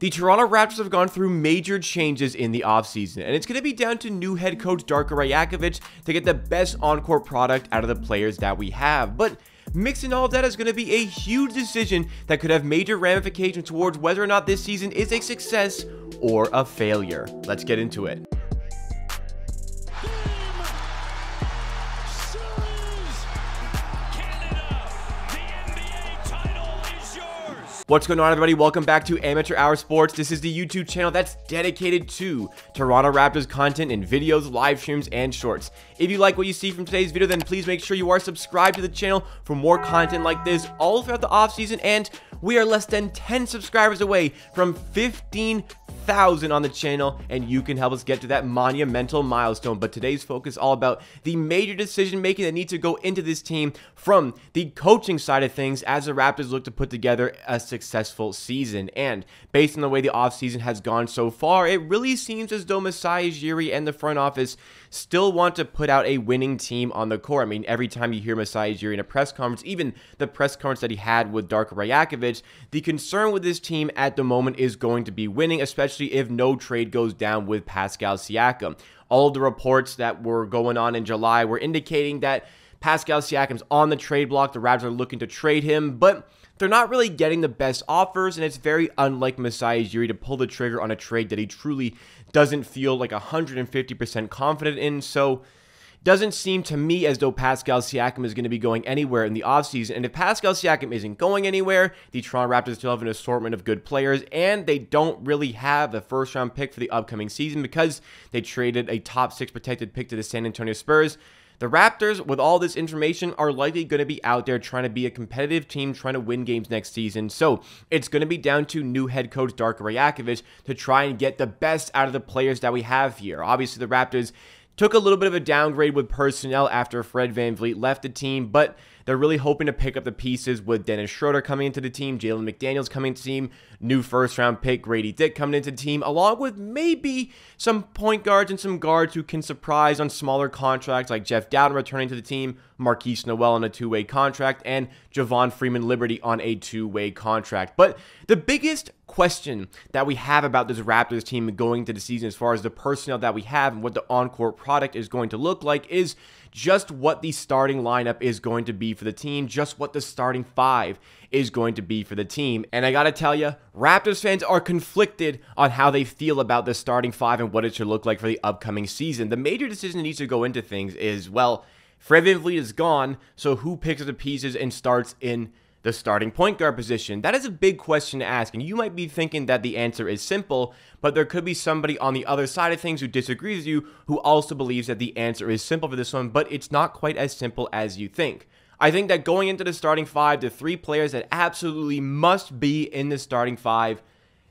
The Toronto Raptors have gone through major changes in the offseason, and it's going to be down to new head coach Darko Rajakovic to get the best on-court product out of the players that we have. But mixing all of that is going to be a huge decision that could have major ramifications towards whether or not this season is a success or a failure. Let's get into it. What's going on, everybody? Welcome back to Amateur Hour Sports. This is the YouTube channel that's dedicated to Toronto Raptors content in videos, live streams, and shorts. If you like what you see from today's video, then please make sure you are subscribed to the channel for more content like this all throughout the offseason, and we are less than 10 subscribers away from 15,000 on the channel, and you can help us get to that monumental milestone. But today's focus is all about the major decision making that needs to go into this team from the coaching side of things as the Raptors look to put together a successful season. And based on the way the offseason has gone so far, it really seems as though Masai Ujiri and the front office still want to put out a winning team on the court. I mean, every time you hear Masai Ujiri in a press conference, even the press conference that he had with Darko Rajakovic, the concern with this team at the moment is going to be winning, especially if no trade goes down with Pascal Siakam. All of the reports that were going on in July were indicating that Pascal Siakam's on the trade block, the Raptors are looking to trade him, but they're not really getting the best offers, and it's very unlike Masai Ujiri to pull the trigger on a trade that he truly doesn't feel like 150% confident in. So doesn't seem to me as though Pascal Siakam is going to be going anywhere in the offseason. And if Pascal Siakam isn't going anywhere, the Toronto Raptors still have an assortment of good players, and they don't really have a first-round pick for the upcoming season because they traded a top-6 protected pick to the San Antonio Spurs. The Raptors, with all this information, are likely going to be out there trying to be a competitive team, trying to win games next season. So it's going to be down to new head coach Darko Rajakovic to try and get the best out of the players that we have here. Obviously, the Raptors took a little bit of a downgrade with personnel after Fred VanVleet left the team, but they're really hoping to pick up the pieces with Dennis Schröder coming into the team, Jalen McDaniels coming to the team, new first-round pick Grady Dick coming into the team, along with maybe some point guards and some guards who can surprise on smaller contracts like Jeff Dowden returning to the team, Marquise Noel on a two-way contract, and Javon Freeman-Liberty on a two-way contract. But the biggest question that we have about this Raptors team going into the season as far as the personnel that we have and what the on-court product is going to look like is just what the starting lineup is going to be for the team, just what the starting five is going to be for the team. And I gotta tell you, Raptors fans are conflicted on how they feel about the starting five and what it should look like for the upcoming season. The major decision that needs to go into things is, well, Fred VanVleet is gone, so who picks up the pieces and starts in the starting point guard position? That is a big question to ask, and you might be thinking that the answer is simple, but there could be somebody on the other side of things who disagrees with you who also believes that the answer is simple for this one, but it's not quite as simple as you think. I think that going into the starting five, the three players that absolutely must be in the starting five,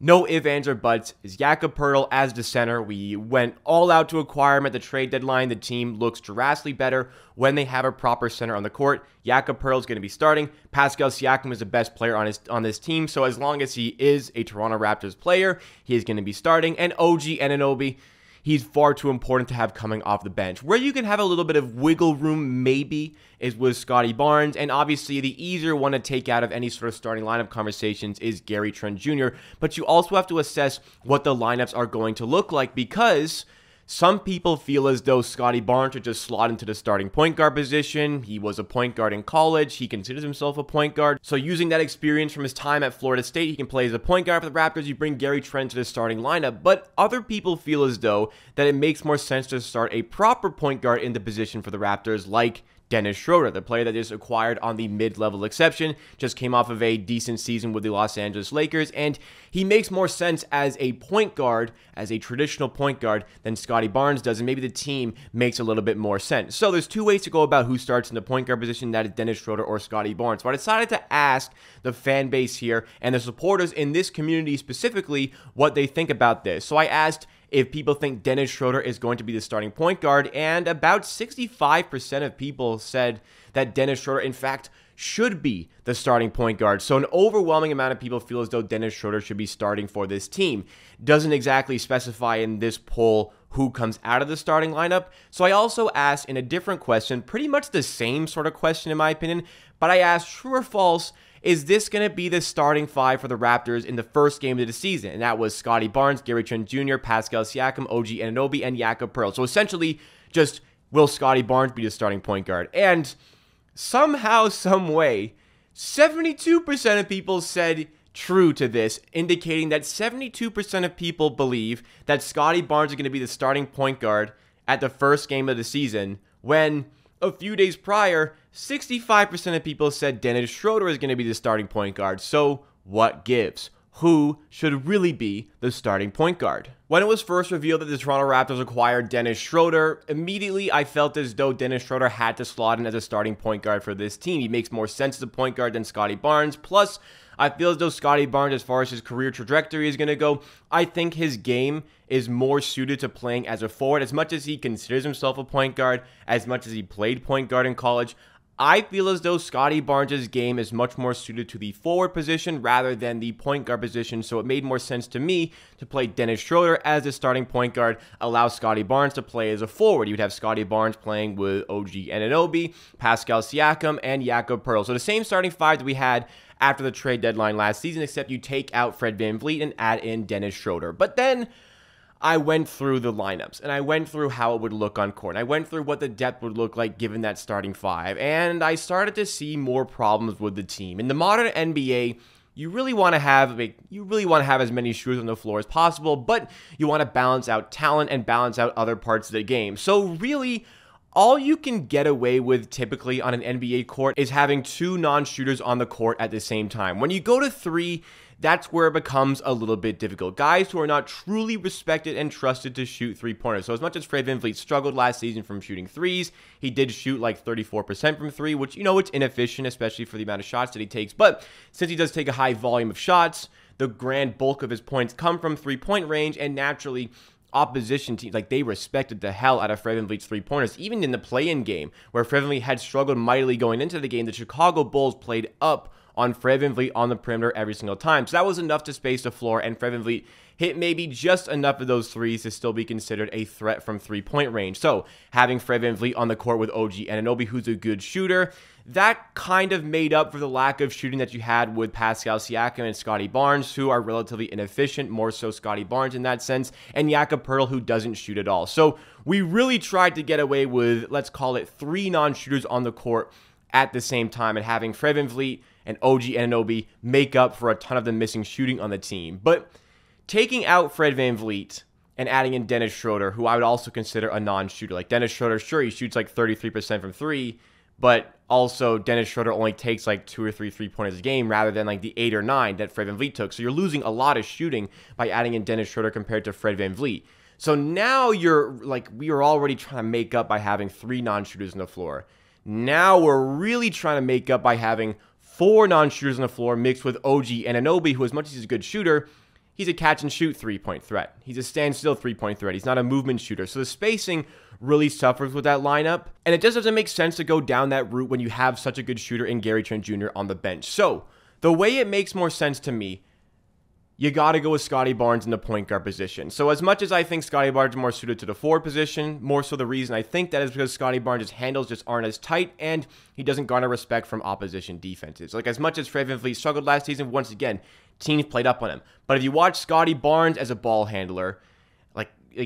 no ifs, ands, or buts, is Jakob Poeltl as the center. We went all out to acquire him at the trade deadline. The team looks drastically better when they have a proper center on the court. Jakob Poeltl is going to be starting. Pascal Siakam is the best player on this team, so as long as he is a Toronto Raptors player, he is going to be starting. And OG Anunoby, he's far too important to have coming off the bench. Where you can have a little bit of wiggle room, maybe, is with Scottie Barnes. And obviously, the easier one to take out of any sort of starting lineup conversations is Gary Trent Jr. But you also have to assess what the lineups are going to look like, because some people feel as though Scottie Barnes should just slot into the starting point guard position. He was a point guard in college. He considers himself a point guard. So using that experience from his time at Florida State, he can play as a point guard for the Raptors. You bring Gary Trent to the starting lineup. But other people feel as though that it makes more sense to start a proper point guard in the position for the Raptors, like Dennis Schröder, the player that just acquired on the mid-level exception, just came off of a decent season with the Los Angeles Lakers, and he makes more sense as a point guard, as a traditional point guard, than Scottie Barnes does, and maybe the team makes a little bit more sense. So there's two ways to go about who starts in the point guard position, that is Dennis Schröder or Scottie Barnes. So I decided to ask the fan base here and the supporters in this community specifically what they think about this. So I asked if people think Dennis Schröder is going to be the starting point guard, and about 65% of people said that Dennis Schröder, in fact, should be the starting point guard. So an overwhelming amount of people feel as though Dennis Schröder should be starting for this team. Doesn't exactly specify in this poll who comes out of the starting lineup. So I also asked in a different question, pretty much the same sort of question in my opinion, but I asked true or false is this going to be the starting five for the Raptors in the first game of the season? And that was Scottie Barnes, Gary Trent Jr., Pascal Siakam, OG Anunoby, and Jakob Poeltl. So essentially, just will Scottie Barnes be the starting point guard? And somehow, some way, 72% of people said true to this, indicating that 72% of people believe that Scottie Barnes is going to be the starting point guard at the first game of the season, when a few days prior, 65% of people said Dennis Schröder is going to be the starting point guard. So what gives? Who should really be the starting point guard? When it was first revealed that the Toronto Raptors acquired Dennis Schröder, immediately I felt as though Dennis Schröder had to slot in as a starting point guard for this team. He makes more sense as a point guard than Scottie Barnes. Plus, I feel as though Scottie Barnes, as far as his career trajectory is going to go, I think his game is more suited to playing as a forward. As much as he considers himself a point guard, as much as he played point guard in college, I feel as though Scottie Barnes' game is much more suited to the forward position rather than the point guard position, so it made more sense to me to play Dennis Schröder as the starting point guard, allow Scottie Barnes to play as a forward. You'd have Scottie Barnes playing with OG Anunoby, Pascal Siakam, and Jakob Poeltl. So the same starting five that we had after the trade deadline last season, except you take out Fred VanVleet and add in Dennis Schröder. But then I went through the lineups, and I went through how it would look on court. I went through what the depth would look like given that starting five, and I started to see more problems with the team. In the modern NBA, you really want to have as many shoes on the floor as possible, but you want to balance out talent and balance out other parts of the game. So really, all you can get away with typically on an NBA court is having two non-shooters on the court at the same time. When you go to three, that's where it becomes a little bit difficult. Guys who are not truly respected and trusted to shoot three-pointers. So as much as Fred VanVleet struggled last season from shooting threes, he did shoot like 34% from three, which, you know, it's inefficient, especially for the amount of shots that he takes. But since he does take a high volume of shots, the grand bulk of his points come from three-point range, and naturally, opposition teams, like, they respected the hell out of Fred VanVleet's three-pointers. Even in the play-in game, where Fred VanVleet had struggled mightily going into the game, the Chicago Bulls played up on Fred VanVleet on the perimeter every single time. So that was enough to space the floor, and Fred VanVleet hit maybe just enough of those threes to still be considered a threat from three-point range. So having Fred VanVleet on the court with OG Anunoby, who's a good shooter, that kind of made up for the lack of shooting that you had with Pascal Siakam and Scottie Barnes, who are relatively inefficient, more so Scottie Barnes in that sense, and Jakob Poeltl, who doesn't shoot at all. So we really tried to get away with, let's call it, three non-shooters on the court at the same time, and having Fred VanVleet and OG Anunoby make up for a ton of the missing shooting on the team. But taking out Fred VanVleet and adding in Dennis Schröder, who I would also consider a non-shooter. Like, Dennis Schröder, sure, he shoots like 33% from three, but also Dennis Schröder only takes like two or three three-pointers a game rather than like the 8 or 9 that Fred VanVleet took. So you're losing a lot of shooting by adding in Dennis Schröder compared to Fred VanVleet. So now you're like, we are already trying to make up by having three non-shooters on the floor. Now we're really trying to make up by having four non-shooters on the floor mixed with OG Anunoby, who, as much as he's a good shooter, he's a catch-and-shoot three-point threat. He's a standstill three-point threat. He's not a movement shooter. So the spacing really suffers with that lineup, and it just doesn't make sense to go down that route when you have such a good shooter in Gary Trent Jr. on the bench. So the way it makes more sense to me, you got to go with Scottie Barnes in the point guard position. So as much as I think Scottie Barnes is more suited to the forward position, more so the reason I think that is because Scottie Barnes' handles just aren't as tight, and he doesn't garner respect from opposition defenses. Like, as much as Fred VanVleet struggled last season, once again, teams played up on him. But if you watch Scottie Barnes as a ball handler,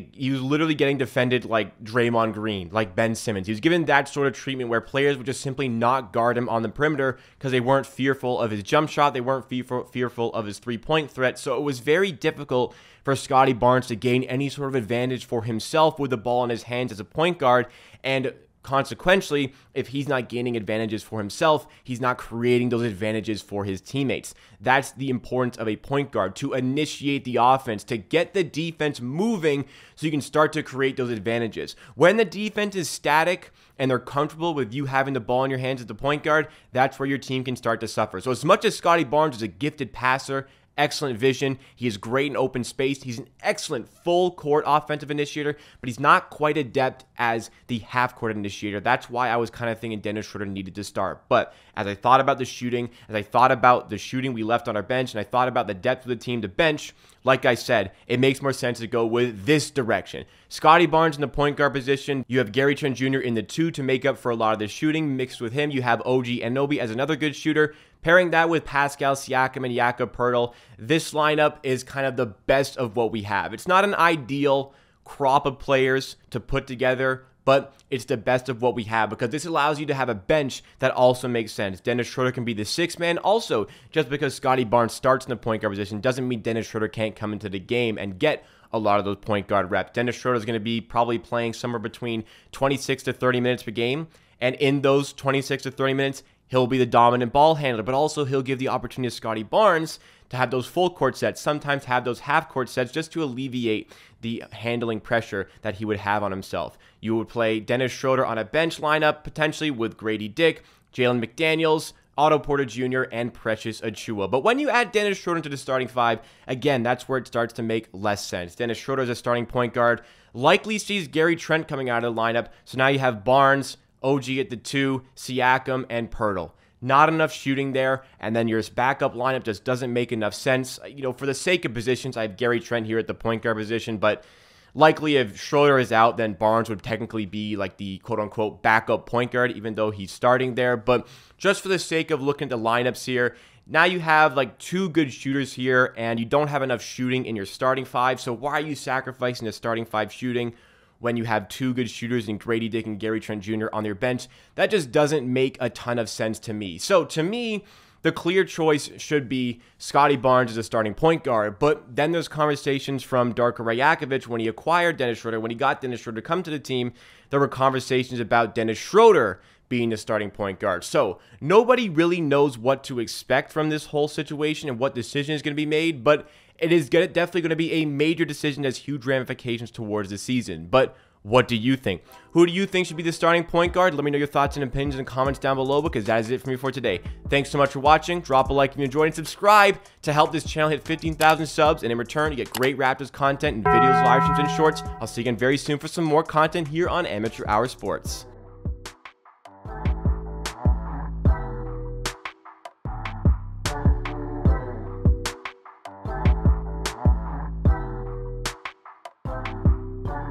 like he was literally getting defended like Draymond Green, like Ben Simmons. He was given that sort of treatment where players would just simply not guard him on the perimeter because they weren't fearful of his jump shot. They weren't fearful of his three-point threat. So it was very difficult for Scottie Barnes to gain any sort of advantage for himself with the ball in his hands as a point guard. And consequently, if he's not gaining advantages for himself, he's not creating those advantages for his teammates. That's the importance of a point guard, to initiate the offense, to get the defense moving so you can start to create those advantages. When the defense is static and they're comfortable with you having the ball in your hands as the point guard, that's where your team can start to suffer. So as much as Scottie Barnes is a gifted passer, excellent vision, he is great in open space, he's an excellent full-court offensive initiator, but he's not quite adept as the half-court initiator. That's why I was kind of thinking Dennis Schröder needed to start. But as I thought about the shooting we left on our bench, and I thought about the depth of the team to bench, like I said, it makes more sense to go with this direction. Scottie Barnes in the point guard position, you have Gary Trent Jr. in the two to make up for a lot of the shooting. Mixed with him, you have OG Anunoby as another good shooter. Pairing that with Pascal Siakam and Jakob Poeltl, this lineup is kind of the best of what we have. It's not an ideal crop of players to put together, but it's the best of what we have because this allows you to have a bench that also makes sense. Dennis Schröder can be the sixth man. Also, just because Scottie Barnes starts in the point guard position doesn't mean Dennis Schröder can't come into the game and get a lot of those point guard reps. Dennis Schröder is going to be probably playing somewhere between 26 to 30 minutes per game, and in those 26 to 30 minutes, he'll be the dominant ball handler, but also he'll give the opportunity to Scottie Barnes to have those full court sets, sometimes have those half court sets just to alleviate the handling pressure that he would have on himself. You would play Dennis Schröder on a bench lineup potentially with Grady Dick, Jalen McDaniels, Otto Porter Jr., and Precious Achua. But when you add Dennis Schröder to the starting five, again, that's where it starts to make less sense. Dennis Schröder as a starting point guard likely sees Gary Trent coming out of the lineup, so now you have Barnes, OG at the 2, Siakam, and Poeltl. Not enough shooting there, and then your backup lineup just doesn't make enough sense. You know, for the sake of positions, I have Gary Trent here at the point guard position, but likely if Schröder is out, then Barnes would technically be like the quote-unquote backup point guard, even though he's starting there. But just for the sake of looking at the lineups here, now you have like two good shooters here, and you don't have enough shooting in your starting five, so why are you sacrificing the starting five shooting when you have two good shooters in Grady Dick and Gary Trent Jr. on their bench? That just doesn't make a ton of sense to me. So to me, the clear choice should be Scottie Barnes as a starting point guard. But then there's conversations from Darko Rajakovic when he acquired Dennis Schröder, when he got Dennis Schröder to come to the team, there were conversations about Dennis Schröder being the starting point guard. So nobody really knows what to expect from this whole situation and what decision is going to be made, but it is definitely going to be a major decision that has huge ramifications towards the season. But what do you think? Who do you think should be the starting point guard? Let me know your thoughts and opinions in the comments down below, because that is it for me for today. Thanks so much for watching. Drop a like if you enjoyed and subscribe to help this channel hit 15,000 subs. And in return, you get great Raptors content and videos, live streams, and shorts. I'll see you again very soon for some more content here on Amateur Hour Sports.